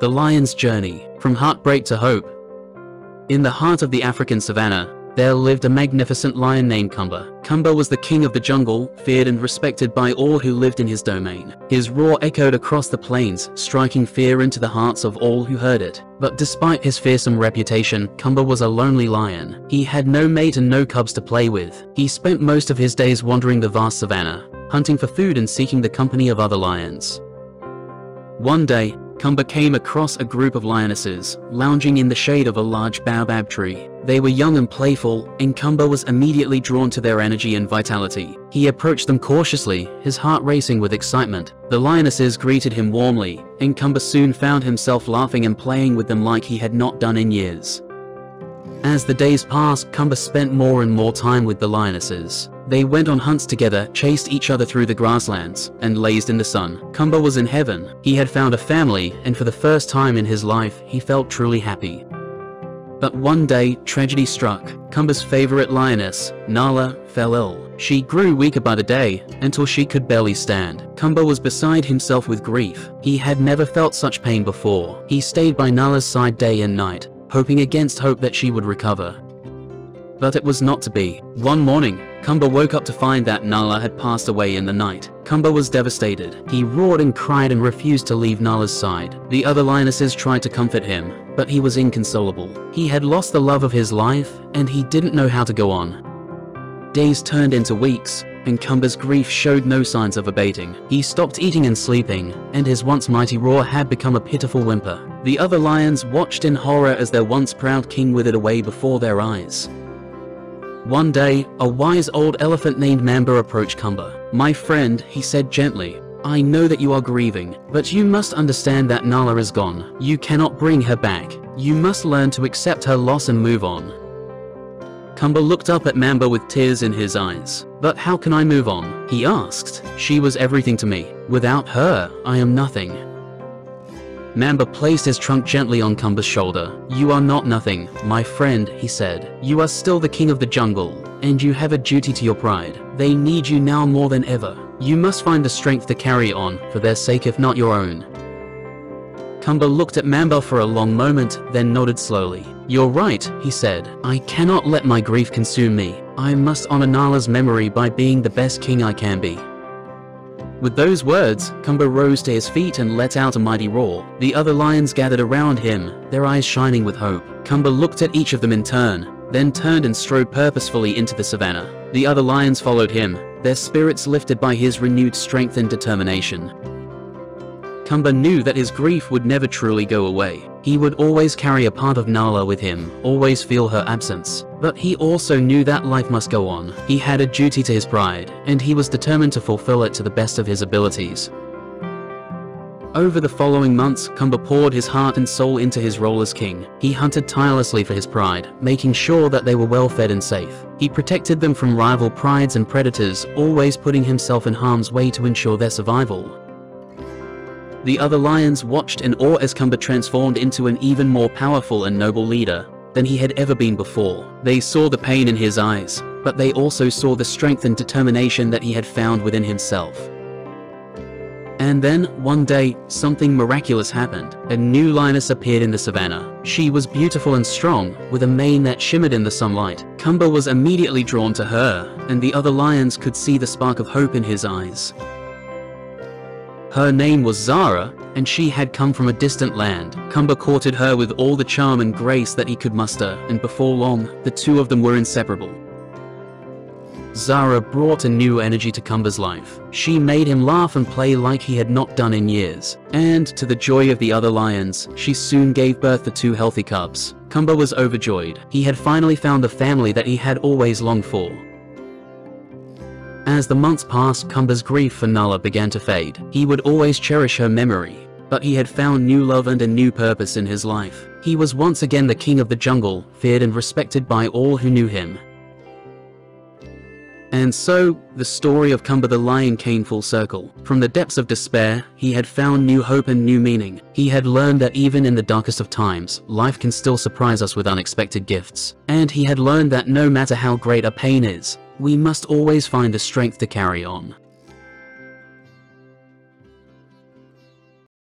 The Lion's Journey, From Heartbreak to Hope. In the heart of the African savannah, there lived a magnificent lion named Kumba. Kumba was the king of the jungle, feared and respected by all who lived in his domain. His roar echoed across the plains, striking fear into the hearts of all who heard it. But despite his fearsome reputation, Kumba was a lonely lion. He had no mate and no cubs to play with. He spent most of his days wandering the vast savannah, hunting for food and seeking the company of other lions. One day, Kumba came across a group of lionesses, lounging in the shade of a large baobab tree. They were young and playful, and Kumba was immediately drawn to their energy and vitality. He approached them cautiously, his heart racing with excitement. The lionesses greeted him warmly, and Kumba soon found himself laughing and playing with them like he had not done in years. As the days passed, Kumba spent more and more time with the lionesses. They went on hunts together, chased each other through the grasslands, and lazed in the sun. Kumba was in heaven. He had found a family, and for the first time in his life, he felt truly happy. But one day, tragedy struck. Kumba's favorite lioness, Nala, fell ill. She grew weaker by the day, until she could barely stand. Kumba was beside himself with grief. He had never felt such pain before. He stayed by Nala's side day and night, hoping against hope that she would recover. But it was not to be. One morning, Kumba woke up to find that Nala had passed away in the night. Kumba was devastated. He roared and cried and refused to leave Nala's side. The other lionesses tried to comfort him, but he was inconsolable. He had lost the love of his life, and he didn't know how to go on. Days turned into weeks, and Kumba's grief showed no signs of abating. He stopped eating and sleeping, and his once mighty roar had become a pitiful whimper. The other lions watched in horror as their once proud king withered away before their eyes. One day, a wise old elephant named Mamba approached Kumba. "My friend," he said gently, "I know that you are grieving, but you must understand that Nala is gone. You cannot bring her back. You must learn to accept her loss and move on." Kumba looked up at Mamba with tears in his eyes. "But how can I move on?" he asked. "She was everything to me. Without her, I am nothing." Mamba placed his trunk gently on Kumba's shoulder. "You are not nothing, my friend," he said. "You are still the king of the jungle, and you have a duty to your pride. They need you now more than ever. You must find the strength to carry on, for their sake if not your own." Kumba looked at Mamba for a long moment, then nodded slowly. "You're right," he said. "I cannot let my grief consume me. I must honor Nala's memory by being the best king I can be." With those words, Kumba rose to his feet and let out a mighty roar. The other lions gathered around him, their eyes shining with hope. Kumba looked at each of them in turn, then turned and strode purposefully into the savannah. The other lions followed him, their spirits lifted by his renewed strength and determination. Kumba knew that his grief would never truly go away. He would always carry a part of Nala with him, always feel her absence. But he also knew that life must go on. He had a duty to his pride, and he was determined to fulfill it to the best of his abilities. Over the following months, Kumba poured his heart and soul into his role as king. He hunted tirelessly for his pride, making sure that they were well fed and safe. He protected them from rival prides and predators, always putting himself in harm's way to ensure their survival. The other lions watched in awe as Kumba transformed into an even more powerful and noble leader than he had ever been before. They saw the pain in his eyes, but they also saw the strength and determination that he had found within himself. And then, one day, something miraculous happened. A new lioness appeared in the savannah. She was beautiful and strong, with a mane that shimmered in the sunlight. Kumba was immediately drawn to her, and the other lions could see the spark of hope in his eyes. Her name was Zara, and she had come from a distant land. Kumba courted her with all the charm and grace that he could muster, and before long, the two of them were inseparable. Zara brought a new energy to Kumba's life. She made him laugh and play like he had not done in years. And, to the joy of the other lions, she soon gave birth to two healthy cubs. Kumba was overjoyed. He had finally found the family that he had always longed for. As the months passed, Kumba's grief for Nala began to fade. He would always cherish her memory, but he had found new love and a new purpose in his life. He was once again the king of the jungle, feared and respected by all who knew him. And so, the story of Kumba the Lion came full circle. From the depths of despair, he had found new hope and new meaning. He had learned that even in the darkest of times, life can still surprise us with unexpected gifts. And he had learned that no matter how great a pain is, we must always find the strength to carry on.